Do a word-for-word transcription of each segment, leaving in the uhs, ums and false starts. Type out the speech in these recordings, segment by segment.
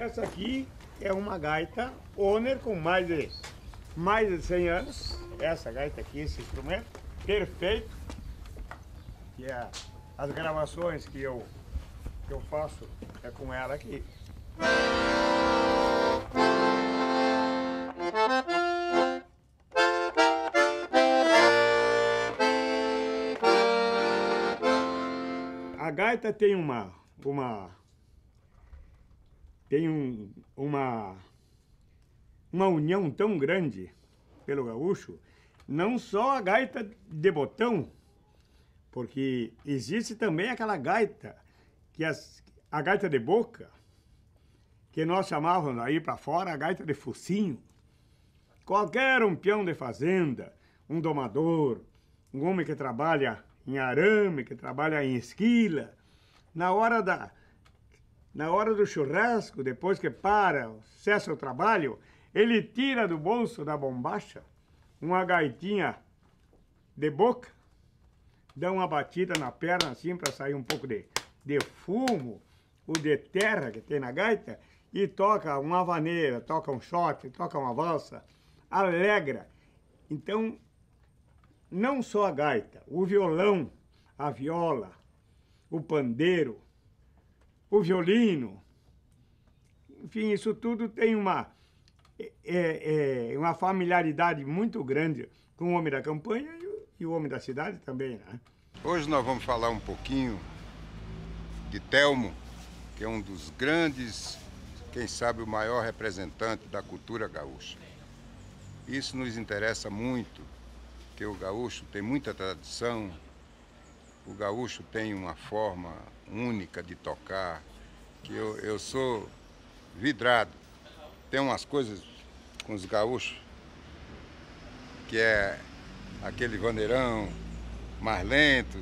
Essa aqui é uma gaita Owner com mais de, mais de cem anos. Essa gaita aqui, esse instrumento, perfeito. E a, as gravações que eu, que eu faço é com ela aqui. A gaita tem uma, uma, tem um, uma, uma união tão grande pelo gaúcho, não só a gaita de botão, porque existe também aquela gaita, que as, a gaita de boca, que nós chamávamos aí para fora a gaita de focinho. Qualquer um peão de fazenda, um domador, um homem que trabalha em arame, que trabalha em esquila, na hora, da, na hora do churrasco, depois que para, cessa o trabalho, ele tira do bolso da bombacha uma gaitinha de boca, dá uma batida na perna assim para sair um pouco de, de fumo, ou de terra que tem na gaita, e toca uma vaneira, toca um shot, toca uma valsa, alegra. Então, não só a gaita, o violão, a viola, o pandeiro, o violino, enfim, isso tudo tem uma, é, é, uma familiaridade muito grande com o homem da campanha e o, e o homem da cidade também, né? Hoje nós vamos falar um pouquinho de Telmo, que é um dos grandes, quem sabe o maior representante da cultura gaúcha. Isso nos interessa muito, porque o gaúcho tem muita tradição, o gaúcho tem uma forma única de tocar, que eu, eu sou vidrado. Tem umas coisas com os gaúchos, que é aquele vaneirão mais lento.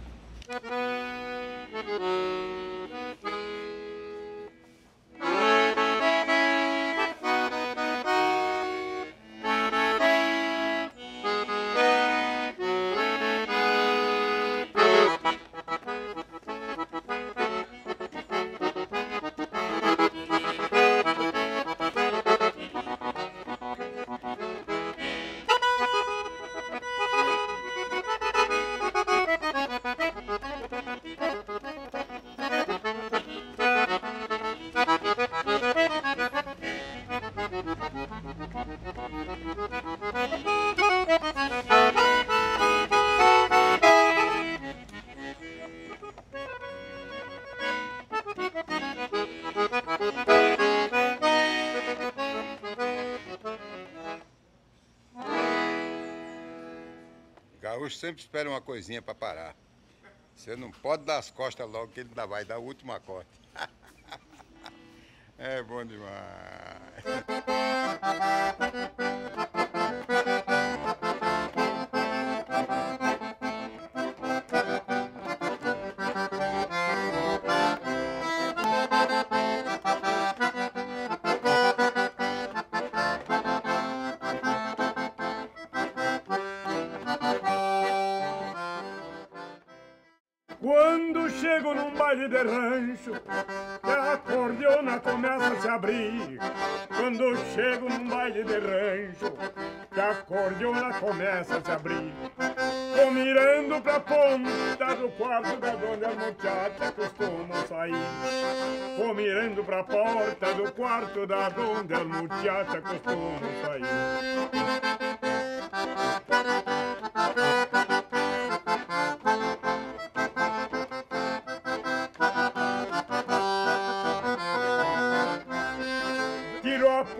Gaúcho sempre espera uma coisinha para parar. Você não pode dar as costas logo, que ele ainda vai dar a última corte. É bom demais. Quando chego num baile de rancho, que a acordeona começa a se abrir. Quando chego num baile de rancho, que a acordeona começa a se abrir. Tô mirando pra ponta do quarto, da onde as muchachas costumam sair. Tô mirando pra porta do quarto, da onde as muchachas costumam sair.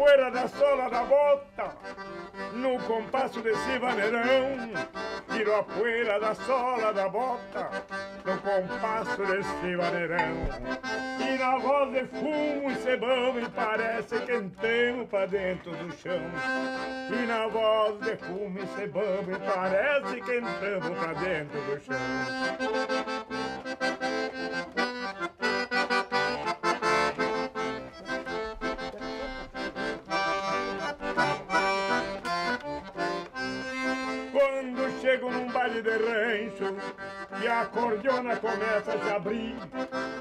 Poeira da sola da bota, no compasso desse vaneirão. Tiro a poeira da sola da bota, no compasso desse vaneirão. E na voz de fumo e cebão, e parece que entendo pra dentro do chão. E na voz de fumo e cebão, e parece que entendo pra dentro do chão. Quando chego num baile de rancho e a acordeona começa a se abrir.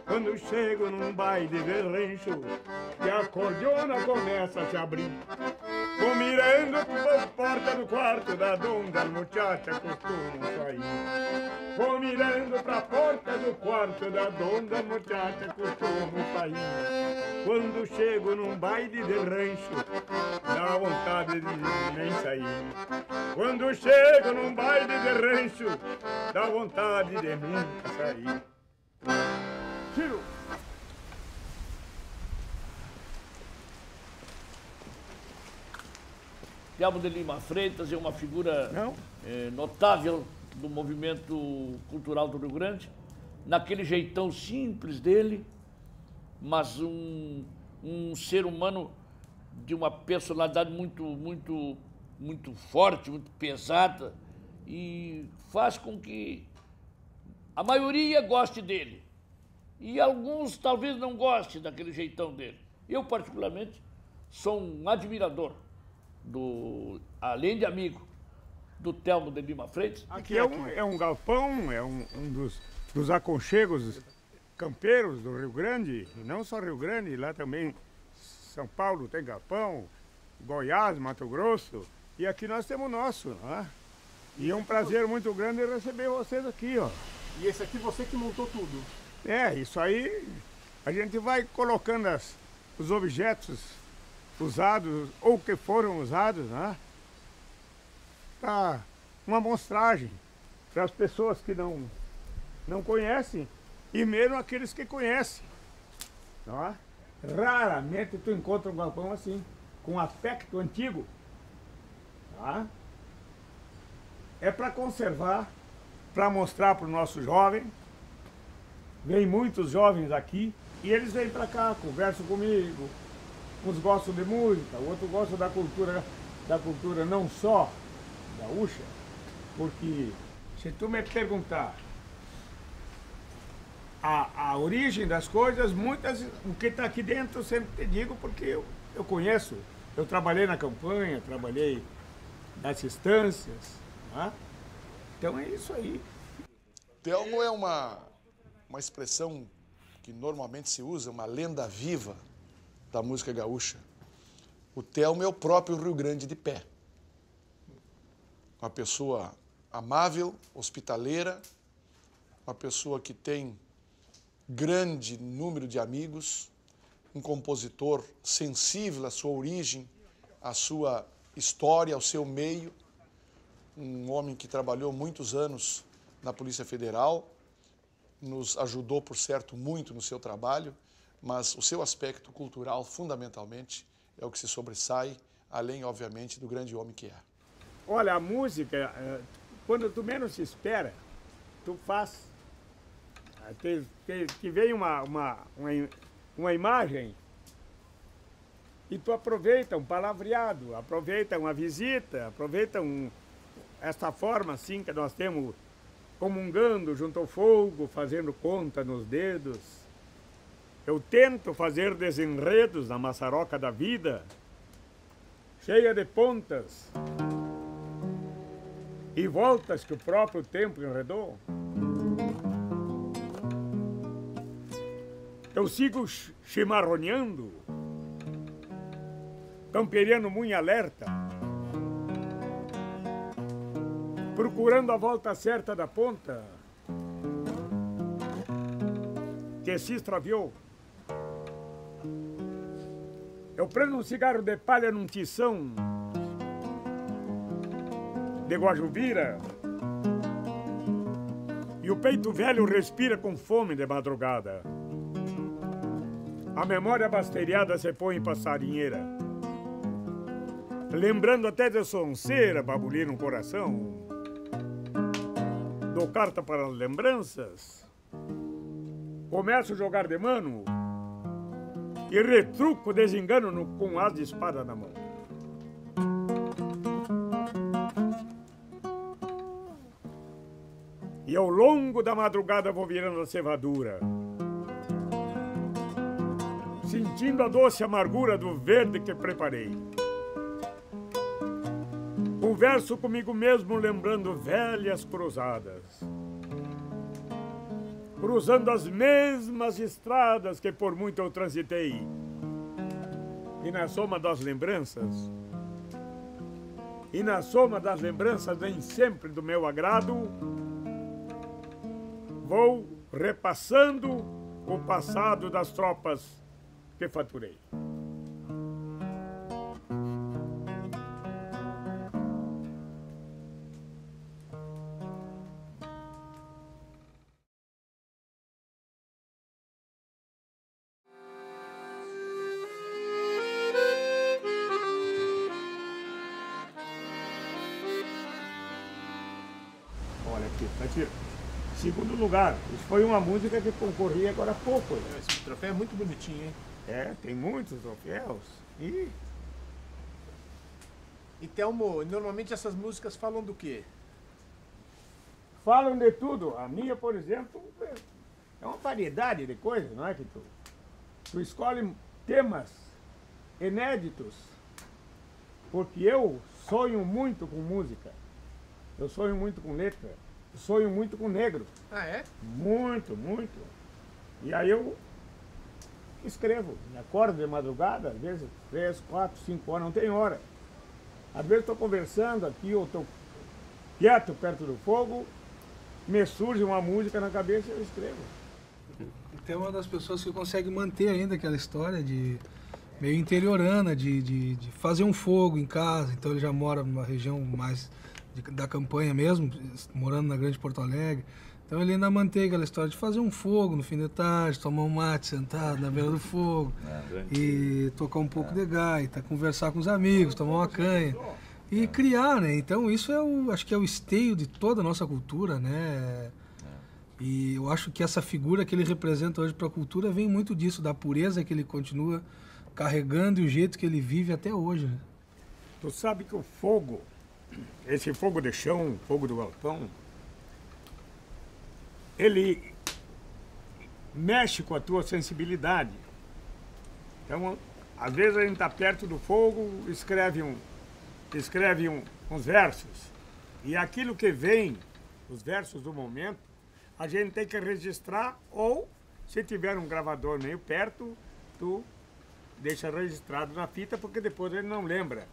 Quando chego num baile de rancho e a acordeona começa a se abrir. Vou mirando pelas portas do quarto da donda, as muchachas costumam sair. Vou mirando pra porta do quarto da donda, as muchachas costumam sair. Quando chego num baile de rancho, dá vontade de nem sair. Quando chego num baile de rancho, dá vontade de nunca sair. Tiro! Telmo de Lima Freitas é uma figura é, notável do movimento cultural do Rio Grande, naquele jeitão simples dele, mas um, um ser humano de uma personalidade muito, muito, muito forte, muito pesada, e faz com que a maioria goste dele. E alguns talvez não gostem daquele jeitão dele. Eu, particularmente, sou um admirador. Do, além de amigo do Telmo de Lima Freitas. Aqui é um, é um galpão, é um, um dos, dos aconchegos campeiros do Rio Grande, e não só Rio Grande, lá também São Paulo tem galpão, Goiás, Mato Grosso, e aqui nós temos o nosso, né? E é um prazer muito grande receber vocês aqui, ó. E esse aqui você que montou tudo? É, isso aí a gente vai colocando as, os objetos usados, ou que foram usados, né? Para uma amostragem, para as pessoas que não, não conhecem, e mesmo aqueles que conhecem. Tá? Raramente tu encontra um galpão assim, com aspecto antigo. Tá? É para conservar, para mostrar para o nosso jovem. Vem muitos jovens aqui, e eles vêm para cá, conversam comigo. Uns gostam de música, outros gostam da cultura, da cultura não só gaúcha, porque se tu me perguntar a, a origem das coisas, muitas, o que está aqui dentro eu sempre te digo, porque eu, eu conheço. Eu trabalhei na campanha, trabalhei nas instâncias, tá? Então é isso aí. Telmo é uma, uma expressão que normalmente se usa, uma lenda viva da música gaúcha. O Telmo é o próprio Rio Grande de pé. Uma pessoa amável, hospitaleira, uma pessoa que tem grande número de amigos, um compositor sensível à sua origem, à sua história, ao seu meio, um homem que trabalhou muitos anos na Polícia Federal, nos ajudou, por certo, muito no seu trabalho, mas o seu aspecto cultural, fundamentalmente, é o que se sobressai, além, obviamente, do grande homem que é. Olha, a música, quando tu menos se espera, tu faz... Te, te, te vem uma, uma, uma, uma imagem e tu aproveita um palavreado, aproveita uma visita, aproveita um, essa forma assim que nós temos comungando junto ao fogo, fazendo conta nos dedos. Eu tento fazer desenredos na maçaroca da vida, cheia de pontas e voltas que o próprio tempo enredou. Eu sigo chimarroneando, camperiano muito alerta, procurando a volta certa da ponta que se extraviou. Eu prendo um cigarro de palha num tição de Guajuvira e o peito velho respira com fome de madrugada. A memória basteriada se põe em passarinheira, lembrando até de sonceira babulir no coração. Dou carta para as lembranças, começo a jogar de mano e retruco desengano no, com as de espada na mão. E ao longo da madrugada vou virando a cevadura, sentindo a doce amargura do verde que preparei. Converso comigo mesmo lembrando velhas cruzadas, cruzando as mesmas estradas que por muito eu transitei. E na soma das lembranças, e na soma das lembranças nem sempre do meu agrado, vou repassando o passado das tropas que faturei. Segundo lugar, isso foi uma música que concorria agora há pouco. Né? Esse troféu é muito bonitinho, hein? É, tem muitos troféus. E... e Telmo, normalmente essas músicas falam do quê? Falam de tudo. A minha, por exemplo, é uma variedade de coisas, não é? Que tu, tu escolhe temas inéditos, porque eu sonho muito com música. Eu sonho muito com letra. Sonho muito com negro. Ah, é? Muito, muito. E aí eu escrevo. Me acordo de madrugada, às vezes três, quatro, cinco horas, não tem hora. Às vezes estou conversando aqui, ou estou quieto perto do fogo, me surge uma música na cabeça e eu escrevo. Então é uma das pessoas que consegue manter ainda aquela história de meio interiorana, de, de, de fazer um fogo em casa. Então ele já mora numa região mais... da campanha mesmo, morando na grande Porto Alegre. Então ele ainda mantém aquela história de fazer um fogo no fim de tarde, tomar um mate sentado na beira do fogo, é, e tocar um pouco é. de gaita, conversar com os amigos, tomar uma canha e é. criar, né? Então isso é o, acho que é o esteio de toda a nossa cultura, né? É. E eu acho que essa figura que ele representa hoje para a cultura vem muito disso, da pureza que ele continua carregando e o jeito que ele vive até hoje, né? Tu sabe que o fogo, esse fogo de chão, fogo do galpão, ele mexe com a tua sensibilidade. Então, às vezes a gente está perto do fogo, escreve, um, escreve um, uns versos. E aquilo que vem, os versos do momento, a gente tem que registrar ou, se tiver um gravador meio perto, tu deixa registrado na fita, porque depois ele não lembra.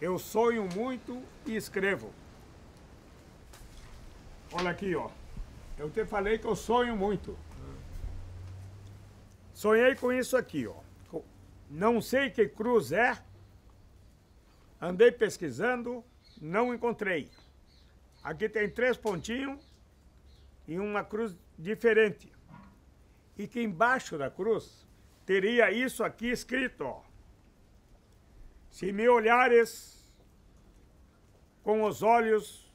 Eu sonho muito e escrevo. Olha aqui, ó. Eu te falei que eu sonho muito. Sonhei com isso aqui, ó. Não sei que cruz é. Andei pesquisando, não encontrei. Aqui tem três pontinhos e uma cruz diferente. E que embaixo da cruz teria isso aqui escrito, ó. Se me olhares com os olhos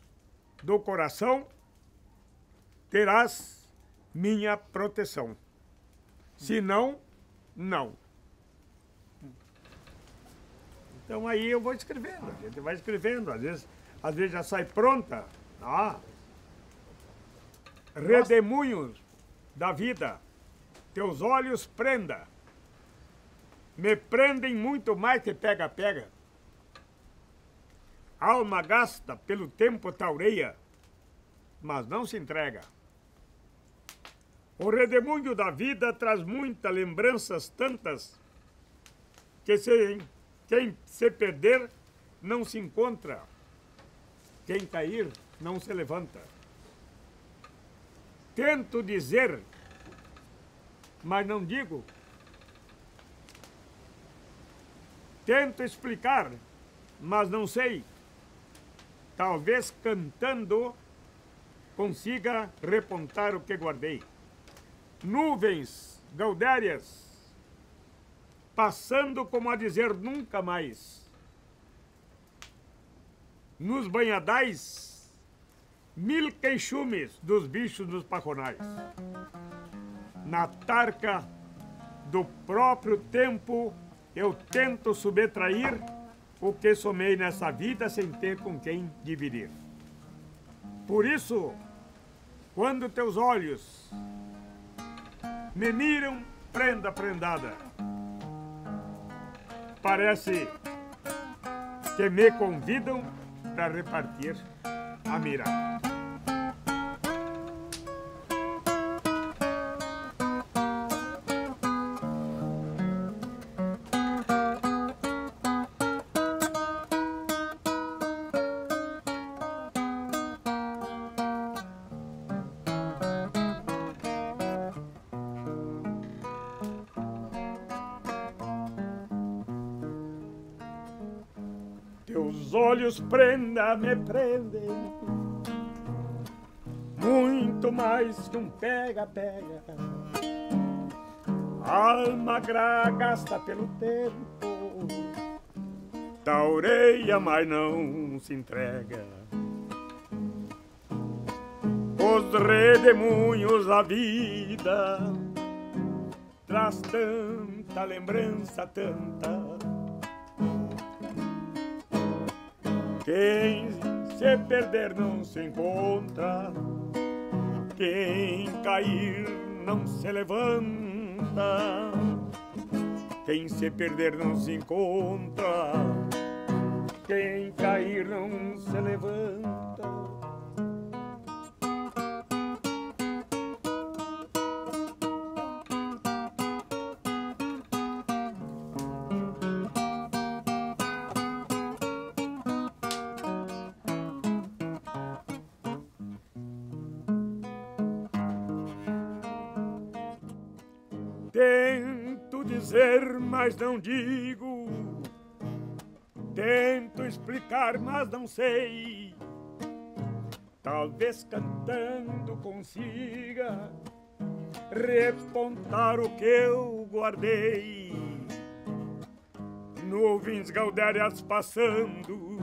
do coração, terás minha proteção. Se não, não. Então aí eu vou escrevendo, a gente vai escrevendo. Às vezes, às vezes já sai pronta. Ah, redemoinhos da vida, teus olhos prenda. Me prendem muito mais que pega-pega. Alma gasta pelo tempo taureia, mas não se entrega. O redemoinho da vida traz muitas lembranças tantas que se, quem se perder não se encontra, quem cair não se levanta. Tento dizer, mas não digo. Tento explicar, mas não sei. Talvez cantando consiga repontar o que guardei. Nuvens gaudérias, passando como a dizer nunca mais. Nos banhadais, mil queixumes dos bichos nos paconais. Na tarca do próprio tempo, eu tento subtrair o que somei nessa vida sem ter com quem dividir. Por isso, quando teus olhos me miram, prenda prendada, parece que me convidam para repartir a mirada. Teus olhos, prenda, me prendem, muito mais que um pega-pega. Alma gasta pelo tempo, taureia, mas não se entrega. Os redemoinhos da vida traz tanta lembrança, tanta. Quem se perder não se encontra, quem cair não se levanta. Quem se perder não se encontra, quem cair não se levanta. Tento dizer, mas não digo. Tento explicar, mas não sei. Talvez cantando consiga repontar o que eu guardei. Nuvens gaudérias passando,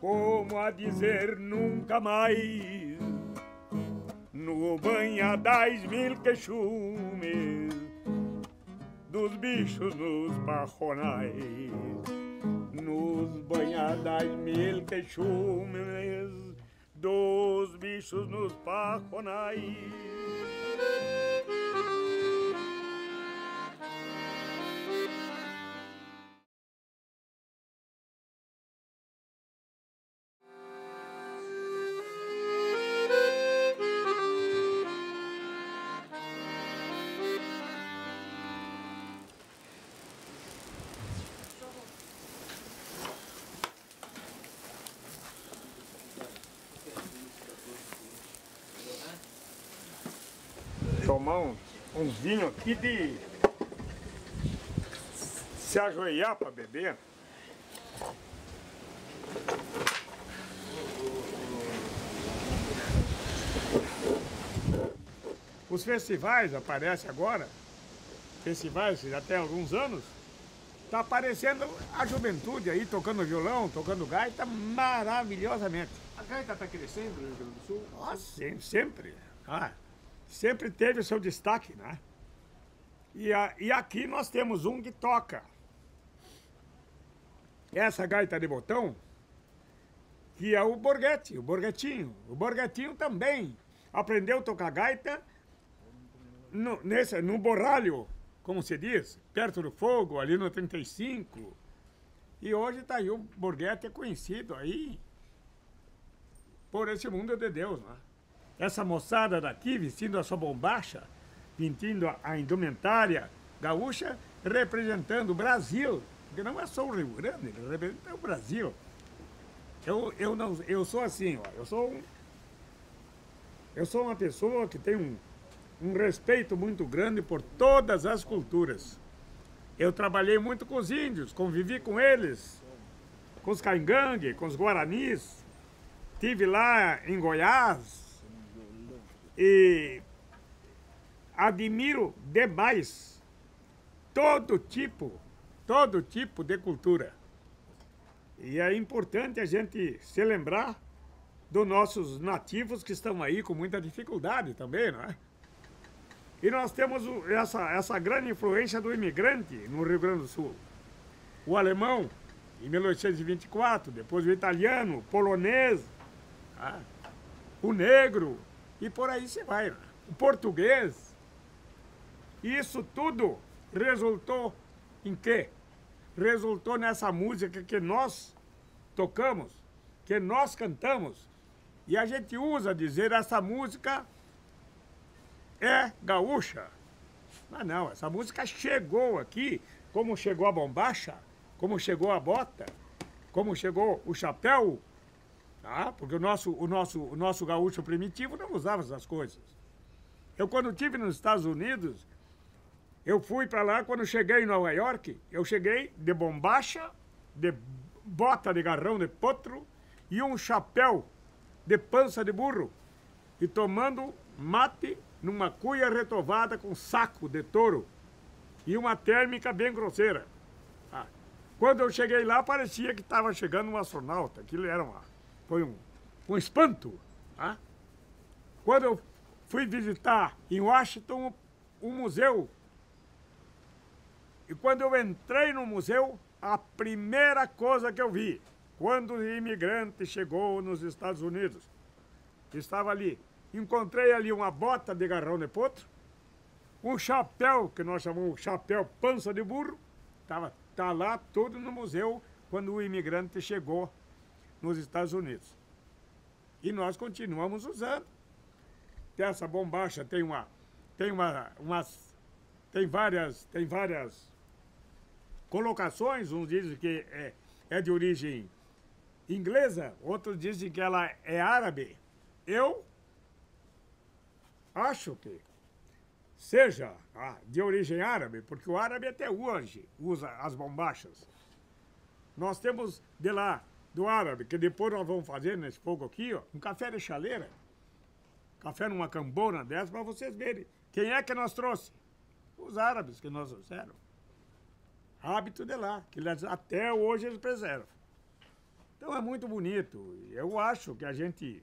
como a dizer nunca mais. No banha das mil queixumes, dos bichos nos barronais. Nos banha das mil queixumes, dos bichos nos barronais. Tomar um, um vinho aqui de se ajoelhar para beber. Os festivais aparecem agora, festivais já tem alguns anos, está aparecendo a juventude aí tocando violão, tocando gaita maravilhosamente. A gaita está crescendo no Rio Grande do Sul? Ah, sempre, sempre. Ah. Sempre teve o seu destaque, né? E, a, e aqui nós temos um que toca essa gaita de botão, que é o Borghetti, o Borghetinho. O Borghetinho também aprendeu a tocar gaita no, nesse, no borralho, como se diz, perto do fogo, ali no trinta e cinco. E hoje tá aí o Borghetti é conhecido aí por esse mundo de Deus, né? Essa moçada daqui, vestindo a sua bombacha, pintindo a indumentária gaúcha, representando o Brasil, porque não é só o Rio Grande, ele representa o Brasil. Eu, eu, não, eu sou assim, ó, eu, sou um, eu sou uma pessoa que tem um, um respeito muito grande por todas as culturas. Eu trabalhei muito com os índios, convivi com eles, com os caingangues, com os guaranis, estive lá em Goiás, e admiro demais todo tipo, todo tipo de cultura. E é importante a gente se lembrar dos nossos nativos que estão aí com muita dificuldade também, não é? E nós temos essa, essa grande influência do imigrante no Rio Grande do Sul. O alemão, em mil oitocentos e vinte e quatro, depois o italiano, o polonês, ah, o negro, e por aí você vai. O português, isso tudo resultou em quê? resultou nessa música que nós tocamos, que nós cantamos. E a gente usa dizer essa música é gaúcha. Mas não, essa música chegou aqui, como chegou a bombacha, como chegou a bota, como chegou o chapéu, tá? Porque o nosso, o, nosso, o nosso gaúcho primitivo não usava essas coisas. Eu, quando estive nos Estados Unidos, eu fui para lá, quando cheguei em Nova York, eu cheguei de bombacha, de bota de garrão de potro e um chapéu de pança de burro, e tomando mate numa cuia retovada com saco de touro e uma térmica bem grosseira. Ah, quando eu cheguei lá, parecia que estava chegando um astronauta. Aquilo era uma, foi um, um espanto. Ah. Quando eu fui visitar em Washington um, um museu, e quando eu entrei no museu, a primeira coisa que eu vi, quando o imigrante chegou nos Estados Unidos, estava ali, encontrei ali uma bota de garrão de potro, um chapéu, que nós chamamos chapéu pança de burro, estava tá lá tudo no museu, quando o imigrante chegou nos Estados Unidos. E nós continuamos usando. Essa bombacha tem uma, tem uma, umas, tem várias, tem várias colocações, uns dizem que é, é de origem inglesa, outros dizem que ela é árabe. Eu acho que seja ah, de origem árabe, porque o árabe até hoje usa as bombachas. Nós temos de lá, do árabe, que depois nós vamos fazer nesse fogo aqui, ó, um café de chaleira, café numa cambona dessa, para vocês verem. Quem é que nós trouxe? Os árabes que nós trouxeram. Hábito de lá, que até hoje eles preservam. Então é muito bonito. Eu acho que a gente...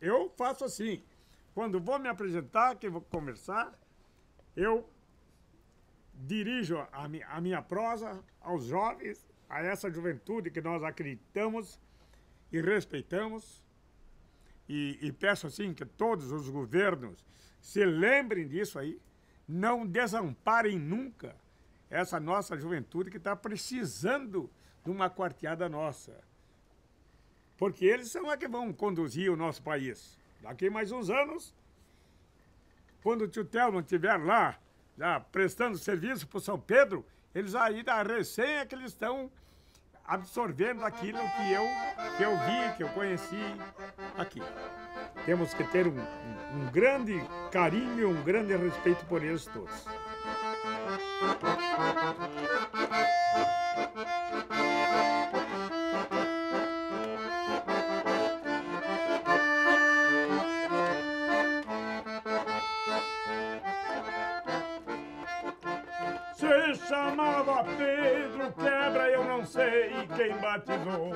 Eu faço assim. Quando vou me apresentar, que vou conversar, eu dirijo a minha, a minha prosa aos jovens, a essa juventude que nós acreditamos e respeitamos. E, e peço assim que todos os governos se lembrem disso aí, não desamparem nunca essa nossa juventude que está precisando de uma quarteada nossa. Porque eles são a que vão conduzir o nosso país. Daqui mais uns anos, quando o tio Telmo estiver lá, já prestando serviço para o São Pedro, eles aí da recém é que eles estão absorvendo aquilo que eu, que eu vi, que eu conheci aqui. Temos que ter um, um, um grande carinho e um grande respeito por eles todos. Se chamava Pedro Quebra, eu não sei quem batizou.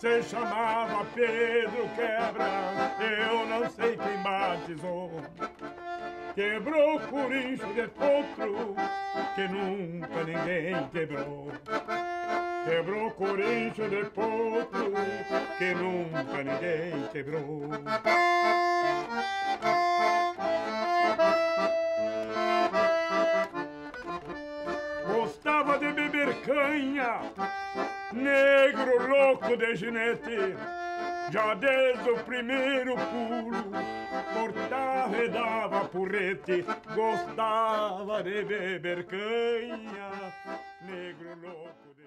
Se chamava Pedro Quebra, eu não sei quem batizou. Quebrou o corincho de potro, que nunca ninguém quebrou. Quebrou o corincho de potro, que nunca ninguém quebrou. Gostava de beber canha, negro louco de ginete, já desde o primeiro pulo, cortava e dava porrete. Gostava de beber canha, negro louco de ginete.